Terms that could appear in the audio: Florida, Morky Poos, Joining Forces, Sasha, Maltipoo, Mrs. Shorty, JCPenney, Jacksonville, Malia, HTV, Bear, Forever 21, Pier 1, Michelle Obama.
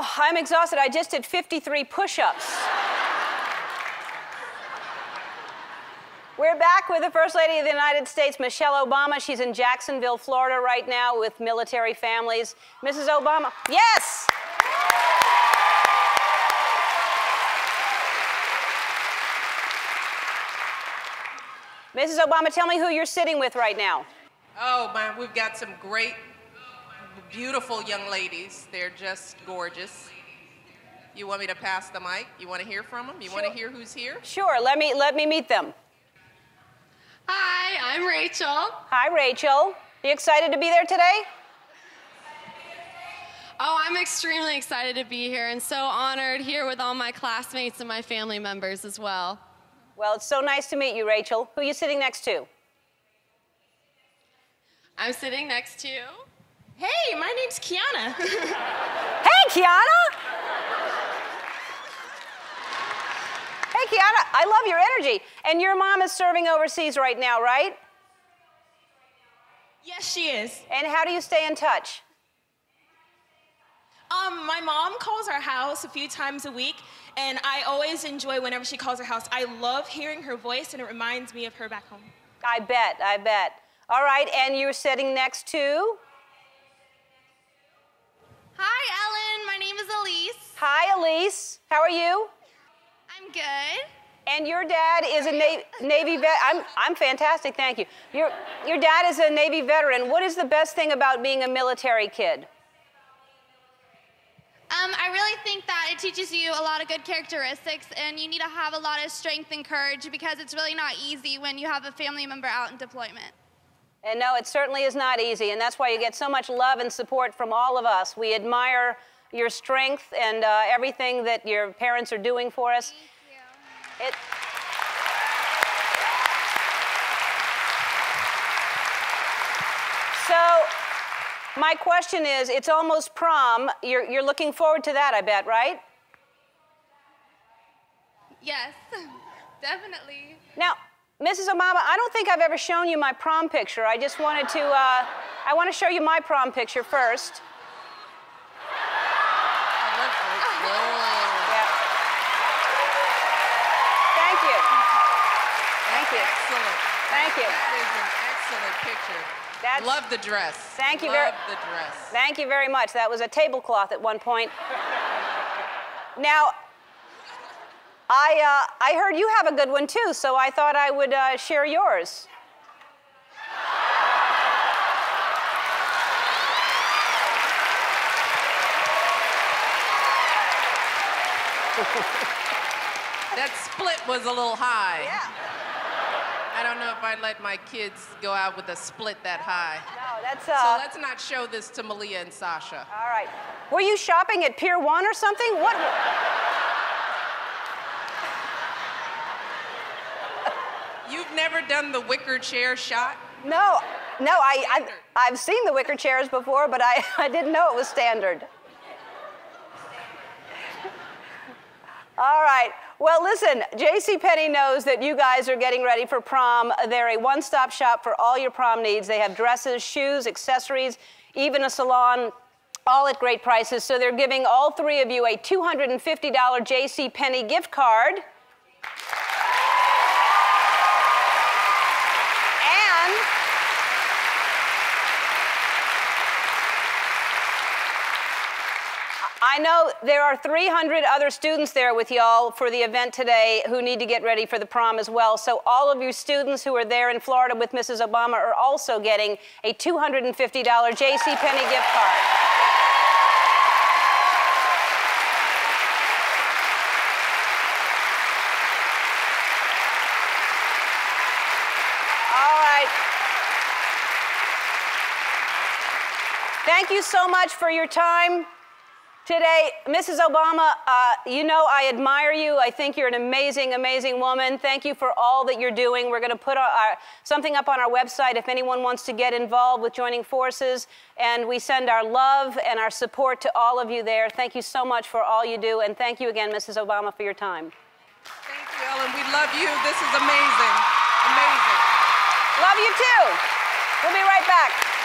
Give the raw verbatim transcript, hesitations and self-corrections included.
Oh, I'm exhausted. I just did fifty-three push-ups. We're back with the First Lady of the United States, Michelle Obama. She's in Jacksonville, Florida right now with military families. Missus Obama, yes! Missus Obama, tell me who you're sitting with right now. Oh, my, we've got some great, beautiful young ladies. They're just gorgeous. You want me to pass the mic? You want to hear from them? You sure. want to hear who's here? Sure, let me, let me meet them. Hi, I'm Rachel. Hi, Rachel. Are you excited to be there today? Oh, I'm extremely excited to be here and so honored here with all my classmates and my family members as well. Well, it's so nice to meet you, Rachel. Who are you sitting next to? I'm sitting next to... Hey, my name's Kiana. Hey, Kiana! Hey, Kiana, I love your energy. And your mom is serving overseas right now, right? Yes, she is. And how do you stay in touch? Um, my mom calls our house a few times a week, and I always enjoy whenever she calls her house. I love hearing her voice, and it reminds me of her back home. I bet, I bet. All right, and you're sitting next to? Hi, Ellen. My name is Elise. Hi, Elise. How are you? I'm good. And your dad is a Navy, Navy vet. I'm, I'm fantastic, thank you. Your, your dad is a Navy veteran. What is the best thing about being a military kid? Um, I really think that it teaches you a lot of good characteristics, and you need to have a lot of strength and courage because it's really not easy when you have a family member out in deployment. And no, it certainly is not easy, and that's why you get so much love and support from all of us. We admire your strength and uh, everything that your parents are doing for us. Thank you. It... So, my question is, it's almost prom. You're, you're looking forward to that, I bet, right? Yes, definitely. Now, Missus Obama, I don't think I've ever shown you my prom picture. I just wanted to, uh, I want to show you my prom picture first. Excellent. Thank you. That is an excellent picture. That's, Love the dress. Thank you very much. Love the dress. Thank you very much. That was a tablecloth at one point. Now, I, uh, I heard you have a good one, too, so I thought I would uh, share yours. That split was a little high. Yeah. I don't know if I'd let my kids go out with a split that high. No, that's uh... So let's not show this to Malia and Sasha. All right. Were you shopping at Pier one or something? What? You've never done the wicker chair shot? No. No, I, I've, I've seen the wicker chairs before, but I, I didn't know it was standard. All right. Well, listen, JCPenney knows that you guys are getting ready for prom. They're a one-stop shop for all your prom needs. They have dresses, shoes, accessories, even a salon, all at great prices. So they're giving all three of you a two hundred fifty dollar JCPenney gift card. And I know there are three hundred other students there with y'all for the event today who need to get ready for the prom as well. So all of you students who are there in Florida with Missus Obama are also getting a two hundred fifty dollar JCPenney gift card. All right. Thank you so much for your time today. Missus Obama, uh, you know I admire you. I think you're an amazing, amazing woman. Thank you for all that you're doing. We're going to put our, our, something up on our website if anyone wants to get involved with Joining Forces. And we send our love and our support to all of you there. Thank you so much for all you do. And thank you again, Missus Obama, for your time. Thank you, Ellen. We love you. This is amazing. Amazing. Love you, too. We'll be right back.